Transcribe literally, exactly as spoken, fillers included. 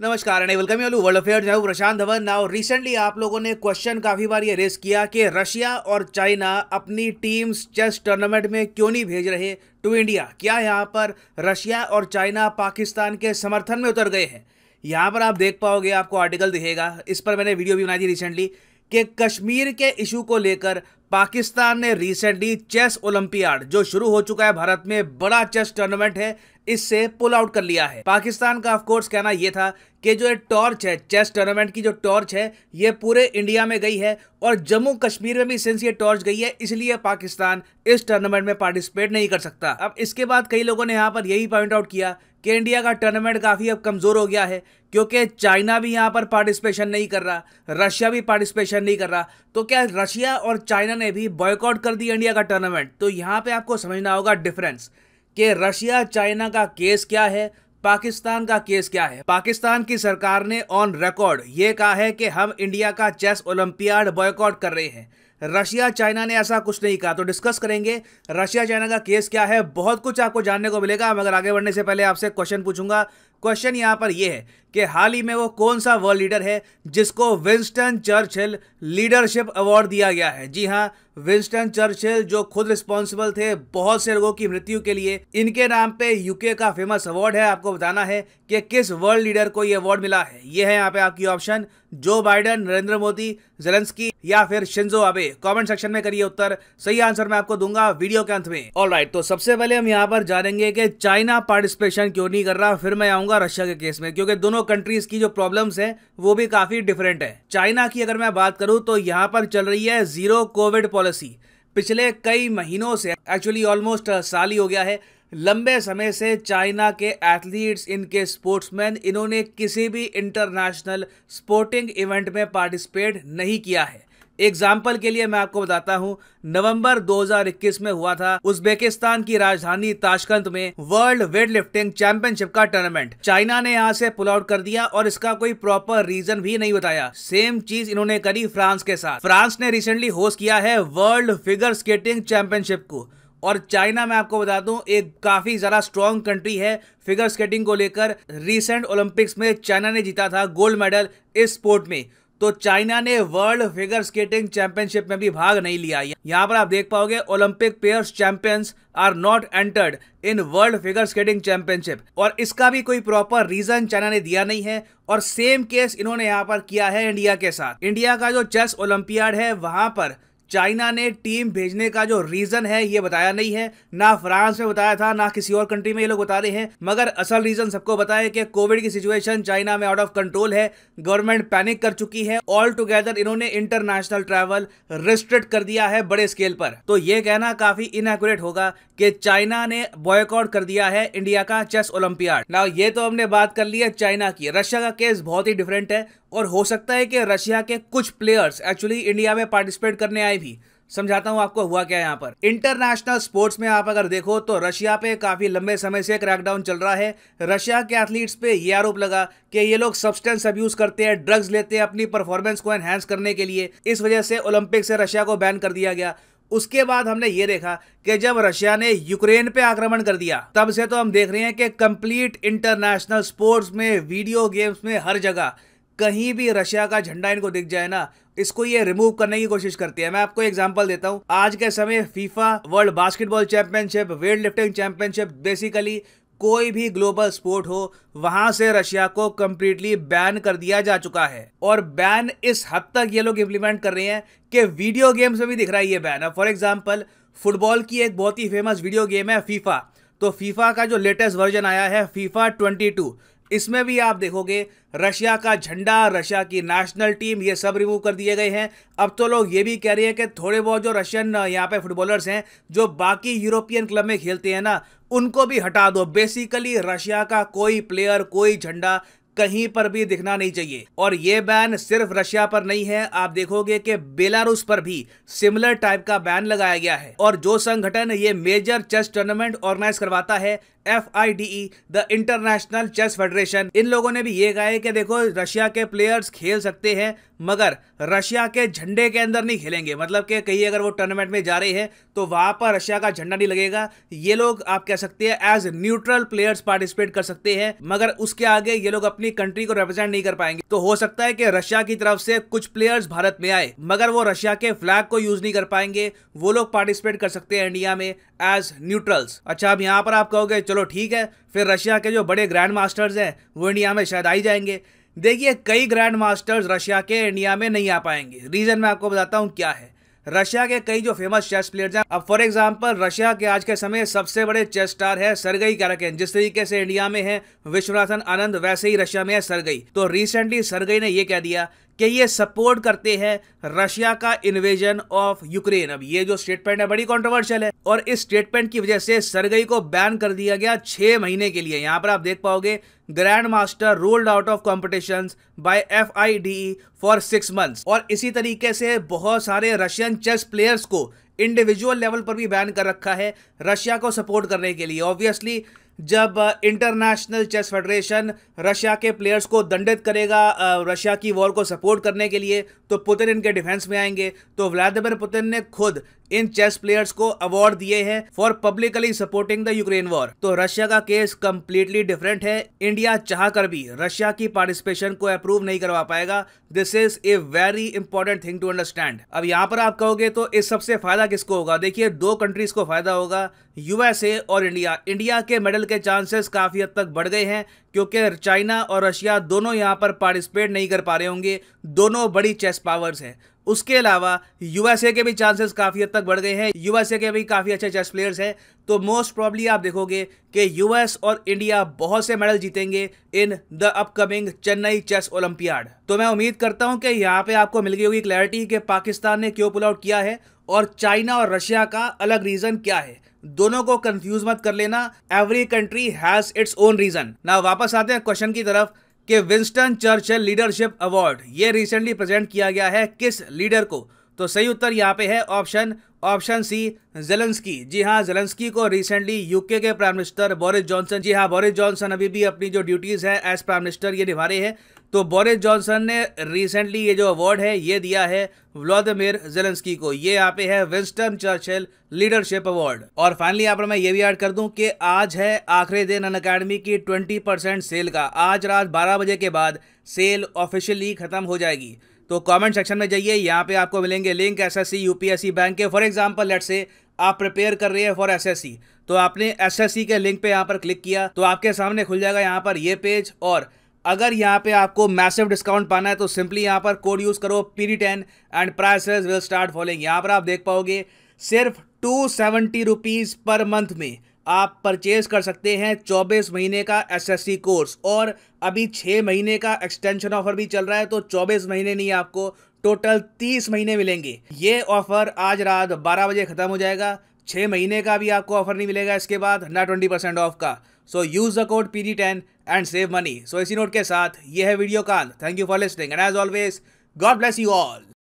नमस्कार and welcome you world affairs. मैं हूं प्रशांत धवन। नाउ रिसेंटली आप लोगों ने क्वेश्चन काफ़ी बार ये रेस किया कि रशिया और चाइना अपनी टीम्स चेस टूर्नामेंट में क्यों नहीं भेज रहे टू इंडिया। क्या यहाँ पर रशिया और चाइना पाकिस्तान के समर्थन में उतर गए हैं? यहाँ पर आप देख पाओगे, आपको आर्टिकल दिखेगा, इस पर मैंने वीडियो भी बनाई थी रिसेंटली कि कश्मीर के इशू को लेकर पाकिस्तान ने रिसेंटली चेस ओलंपियाड जो शुरू हो चुका है भारत में, बड़ा चेस टूर्नामेंट है, इससे पुल आउट कर लिया है। पाकिस्तान का ऑफ कोर्स कहना यह था कि जो ये टॉर्च है, चेस टूर्नामेंट की जो टॉर्च है, ये पूरे इंडिया में गई है और जम्मू कश्मीर में भी सिंस ये टॉर्च गई है, इसलिए पाकिस्तान इस टूर्नामेंट में पार्टिसिपेट नहीं कर सकता। अब इसके बाद कई लोगों ने यहाँ पर यही पॉइंट आउट किया कि इंडिया का टूर्नामेंट काफ़ी अब कमज़ोर हो गया है क्योंकि चाइना भी यहाँ पर पार्टिसिपेशन नहीं कर रहा, रशिया भी पार्टिसिपेशन नहीं कर रहा, तो क्या रशिया और चाइना ने भी बॉयकॉट कर दिया इंडिया का टूर्नामेंट? तो यहाँ पे आपको समझना होगा डिफरेंस कि रशिया चाइना का केस क्या है, पाकिस्तान का केस क्या है। पाकिस्तान की सरकार ने ऑन रिकॉर्ड ये कहा है कि हम इंडिया का चेस ओलंपियाड बॉयकॉट कर रहे हैं। रशिया चाइना ने ऐसा कुछ नहीं कहा। तो डिस्कस करेंगे रशिया चाइना का केस क्या है, बहुत कुछ आपको जानने को मिलेगा। मगर आगे बढ़ने से पहले आपसे क्वेश्चन पूछूंगा। क्वेश्चन यहाँ पर यह है कि हाल ही में वो कौन सा वर्ल्ड लीडर है जिसको विंस्टन चर्चिल लीडरशिप अवार्ड दिया गया है? जी हाँ, विंस्टन चर्चिल जो खुद रिस्पॉन्सिबल थे बहुत से लोगों की मृत्यु के लिए, इनके नाम पे यूके का फेमस अवार्ड है। आपको बताना है कि किस वर्ल्ड लीडर को ये अवार्ड मिला है। ये है यहाँ पे आपकी ऑप्शन, जो बाइडन, नरेंद्र मोदी, जेलेंस्की या फिर शिंजो आबे। कमेंट सेक्शन में करिए उत्तर, सही आंसर मैं आपको दूंगा वीडियो के अंत में। ऑलराइट, तो सबसे पहले हम यहाँ पर जानेंगे कि चाइना पार्टिसिपेशन क्यों नहीं कर रहा, फिर मैं आऊंगा रशिया के केस में, क्योंकि दोनों कंट्रीज की जो प्रॉब्लम्स हैं वो भी काफी डिफरेंट है। चाइना की अगर मैं बात करूं तो यहाँ पर चल रही है जीरो कोविड पॉलिसी। पिछले कई महीनों से, एक्चुअली ऑलमोस्ट साल ही हो गया है, लंबे समय से चाइना के एथलीट्स, इनके स्पोर्ट्समैन, इन्होंने किसी भी इंटरनेशनल स्पोर्टिंग इवेंट में पार्टिसिपेट नहीं किया है। एग्जाम्पल के लिए मैं आपको बताता हूं, नवंबर दो हज़ार इक्कीस में हुआ था उज्बेकिस्तान की राजधानी ताशकंद में वर्ल्ड वेट लिफ्टिंग चैंपियनशिप का टूर्नामेंट। चाइना ने यहां से पुल आउट कर दिया और इसका कोई प्रॉपर रीजन भी नहीं बताया। सेम चीज इन्होंने करी फ्रांस के साथ। फ्रांस ने रिसेंटली होस्ट किया है वर्ल्ड फिगर स्केटिंग चैंपियनशिप को, और चाइना मैं आपको बता दूं एक काफ़ी ज़्यादा स्ट्रॉन्ग कंट्री है फिगर स्केटिंग को लेकर। रीसेंट ओलंपिक्स में चाइना ने जीता था गोल्ड मेडल इस स्पोर्ट में, तो चाइना ने वर्ल्ड फिगर स्केटिंग चैंपियनशिप में भी भाग नहीं लिया। यहाँ पर आप देख पाओगे Olympic pairs champions are not entered in world figure skating championship, और इसका भी कोई प्रॉपर रीजन चाइना ने दिया नहीं है। और सेम केस इन्होंने यहाँ पर किया है इंडिया के साथ। इंडिया का जो चेस ओलंपियाड है वहाँ पर चाइना ने टीम भेजने का जो रीज़न है ये बताया नहीं है। ना फ्रांस में बताया था, ना किसी और कंट्री में ये लोग बता रहे हैं। मगर असल रीज़न सबको बताया कि कोविड की सिचुएशन चाइना में आउट ऑफ कंट्रोल है, गवर्नमेंट पैनिक कर चुकी है, ऑल टुगेदर इन्होंने इंटरनेशनल ट्रैवल रिस्ट्रिक्ट कर दिया है बड़े स्केल पर। तो ये कहना काफ़ी इनएक्यूरेट होगा कि चाइना ने बॉयकॉट कर दिया है इंडिया का चेस ओलंपियाड। नाउ ये तो हमने बात कर ली है चाइना की। रशिया का केस बहुत ही डिफरेंट है, और हो सकता है कि रशिया के कुछ प्लेयर्स एक्चुअली इंडिया में पार्टिसिपेट करने आए भी। समझाता हूं आपको हुआ क्या। यहाँ पर इंटरनेशनल स्पोर्ट्स में आप अगर देखो तो रशिया पे काफ़ी लंबे समय से क्रैकडाउन चल रहा है। रशिया के एथलीट्स पे ये आरोप लगा कि ये लोग सब्सटेंस अब्यूज़ करते हैं, ड्रग्स लेते हैं अपनी परफॉर्मेंस को एनहेंस करने के लिए। इस वजह से ओलंपिक से रशिया को बैन कर दिया गया। उसके बाद हमने ये देखा कि जब रशिया ने यूक्रेन पे आक्रमण कर दिया, तब से तो हम देख रहे हैं कि कंप्लीट इंटरनेशनल स्पोर्ट्स में, वीडियो गेम्स में, हर जगह कहीं भी रशिया का झंडा इनको दिख जाए ना, इसको ये रिमूव करने की कोशिश करती है। मैं आपको एग्जांपल देता हूँ। आज के समय FIFA world basketball championship, weight lifting championship, basically कोई भी ग्लोबल स्पोर्ट हो, वहां से रशिया को कम्प्लीटली बैन कर दिया जा चुका है। और बैन इस हद तक ये लोग इम्प्लीमेंट कर रहे हैं कि वीडियो गेम्स में भी दिख रहा है ये बैन। अब फॉर एग्जाम्पल फुटबॉल की एक बहुत ही फेमस वीडियो गेम है फीफा, तो फीफा का जो लेटेस्ट वर्जन आया है फीफा ट्वेंटी टू, इसमें भी आप देखोगे रशिया का झंडा, रशिया की नेशनल टीम, ये सब रिमूव कर दिए गए हैं। अब तो लोग ये भी कह रहे हैं कि थोड़े बहुत जो रशियन यहाँ पे फुटबॉलर्स हैं जो बाकी यूरोपियन क्लब में खेलते हैं ना, उनको भी हटा दो। बेसिकली रशिया का कोई प्लेयर, कोई झंडा कहीं पर भी दिखना नहीं चाहिए। और ये बैन सिर्फ रशिया पर नहीं है, आप देखोगे कि बेलारूस पर भी सिमिलर टाइप का बैन लगाया गया है। और जो संगठन ये मेजर चेस टूर्नामेंट ऑर्गेनाइज करवाता है, F I D E, the international chess federation, इन लोगों ने भी ये कहा है कि देखो रशिया के प्लेयर्स खेल सकते हैं मगर रशिया के झंडे के अंदर नहीं खेलेंगे। मतलब कि कहीं अगर वो टूर्नामेंट में जा रही है तो वहाँ पर रशिया का झंडा नहीं लगेगा। ये लोग आप कह सकते हैं एज न्यूट्रल प्लेयर्स पार्टिसिपेट कर सकते हैं, मगर उसके आगे ये लोग अपनी कंट्री को रिप्रेजेंट नहीं कर पाएंगे। तो हो सकता है कि रशिया की तरफ से कुछ प्लेयर्स भारत में आए, मगर वो रशिया के फ्लैग को यूज नहीं कर पाएंगे। वो लोग पार्टिसिपेट कर सकते हैं इंडिया में एज न्यूट्रल्स। अच्छा, अब यहाँ पर आप कहोगे चलो ठीक है, फिर रशिया के जो बड़े ग्रैंड मास्टर्स हैं वो इंडिया में शायद आ ही जाएंगे। देखिए, कई ग्रैंड मास्टर्स रशिया के इंडिया में नहीं आ पाएंगे। रीज़न मैं आपको बताता हूँ क्या है। रशिया के कई जो फेमस चेस प्लेयर्स हैं, अब फॉर एग्जांपल रशिया के आज के समय सबसे बड़े चेस स्टार है सर्गेई कार्याकिन। जिस तरीके से इंडिया में है विश्वनाथन आनंद, वैसे ही रशिया में है सर्गेई। तो रिसेंटली सर्गेई ने यह कह दिया कि ये सपोर्ट करते हैं रशिया का इन्वेजन ऑफ यूक्रेन। अब ये जो स्टेटमेंट है बड़ी कंट्रोवर्शियल है, और इस स्टेटमेंट की वजह से सर्गेई को बैन कर दिया गया छः महीने के लिए। यहाँ पर आप देख पाओगे grand master rolled out of competitions by FIDE for six months. और इसी तरीके से बहुत सारे रशियन चेस प्लेयर्स को इंडिविजुअल लेवल पर भी बैन कर रखा है रशिया को सपोर्ट करने के लिए। ऑब्वियसली जब इंटरनेशनल चेस फेडरेशन रशिया के प्लेयर्स को दंडित करेगा रशिया की वॉर को सपोर्ट करने के लिए, तो पुतिन इनके डिफेंस में आएंगे। तो व्लादिमिर पुतिन ने खुद इन चेस प्लेयर्स को अवार्ड दिए हैं for publicly supporting the Ukraine war. तो रशिया का केस कम्प्लीटली डिफरेंट है। इंडिया चाहकर भी रशिया की पार्टिसिपेशन को अप्रूव नहीं करवा पाएगा। This is a very important thing to understand. अब यहाँ पर आप कहोगे तो इस सबसे फायदा किसको होगा। देखिए, दो कंट्रीज को फायदा होगा, यूएसए और इंडिया। इंडिया के मेडल के चांसेस काफी हद तक बढ़ गए हैं क्योंकि चाइना और रशिया दोनों यहाँ पर पार्टिसिपेट नहीं कर पा रहे होंगे। दोनों बड़ी चेस पावर्स हैं। उसके अलावा यूएसए के भी चांसेस काफ़ी हद तक बढ़ गए हैं। यूएसए के भी काफ़ी अच्छे चेस प्लेयर्स हैं। तो मोस्ट प्रॉब्ली आप देखोगे कि यूएस और इंडिया बहुत से मेडल जीतेंगे in the upcoming Chennai chess Olympiad. तो मैं उम्मीद करता हूं कि यहां पे आपको मिल गई होगी क्लैरिटी कि पाकिस्तान ने क्यों पुल आउट किया है और चाइना और रशिया का अलग रीज़न क्या है। दोनों को कन्फ्यूज मत कर लेना। Every country has its own reason. ना वापस आते हैं क्वेश्चन की तरफ कि विंस्टन चर्चिल लीडरशिप अवार्ड ये रिसेंटली प्रेजेंट किया गया है किस लीडर को। तो सही उत्तर यहाँ पे है ऑप्शन ऑप्शन सी जेलेंस्की। जी हाँ, जेलेंस्की को रिसेंटली यूके के प्राइम मिनिस्टर बोरिस जॉनसन, जी हाँ बोरिस जॉनसन अभी भी अपनी जो ड्यूटीज़ हैं एज प्राइम मिनिस्टर ये निभा रहे हैं, तो बोरिस जॉनसन ने रिसेंटली ये जो अवार्ड है ये दिया है व्लादिमिर जेलेंस्की को। ये यहाँ पे है विंस्टन चर्चिल लीडरशिप अवार्ड। और फाइनली यहाँ पर मैं ये भी ऐड कर दूं कि आज है आखिरी दिन अनअकैडमी की ट्वेंटी परसेंट सेल का। आज रात बारह बजे के बाद सेल ऑफिशियली खत्म हो जाएगी। तो कमेंट सेक्शन में जाइए, यहाँ पे आपको मिलेंगे लिंक एसएससी यूपीएससी बैंक के। फॉर एग्जांपल लेट्स से आप प्रिपेयर कर रहे हैं फॉर एसएससी, तो आपने एसएससी के लिंक पे यहाँ पर क्लिक किया तो आपके सामने खुल जाएगा यहाँ पर ये पेज। और अगर यहाँ पे आपको मैसिव डिस्काउंट पाना है तो सिंपली यहाँ पर कोड यूज़ करो P D ten and prices will start following. यहाँ पर आप देख पाओगे सिर्फ two seventy rupees per month में आप परचेज कर सकते हैं चौबीस महीने का एसएससी कोर्स। और अभी छः महीने का एक्सटेंशन ऑफर भी चल रहा है, तो चौबीस महीने नहीं आपको टोटल तीस महीने मिलेंगे। ये ऑफ़र आज रात बारह बजे ख़त्म हो जाएगा। छः महीने का भी आपको ऑफर नहीं मिलेगा इसके बाद, ना ट्वेंटी परसेंट ऑफ का। So use the code P D ten and save money. So इसी नोट के साथ ये है वीडियो का। Thank you for listening and as always God bless you all.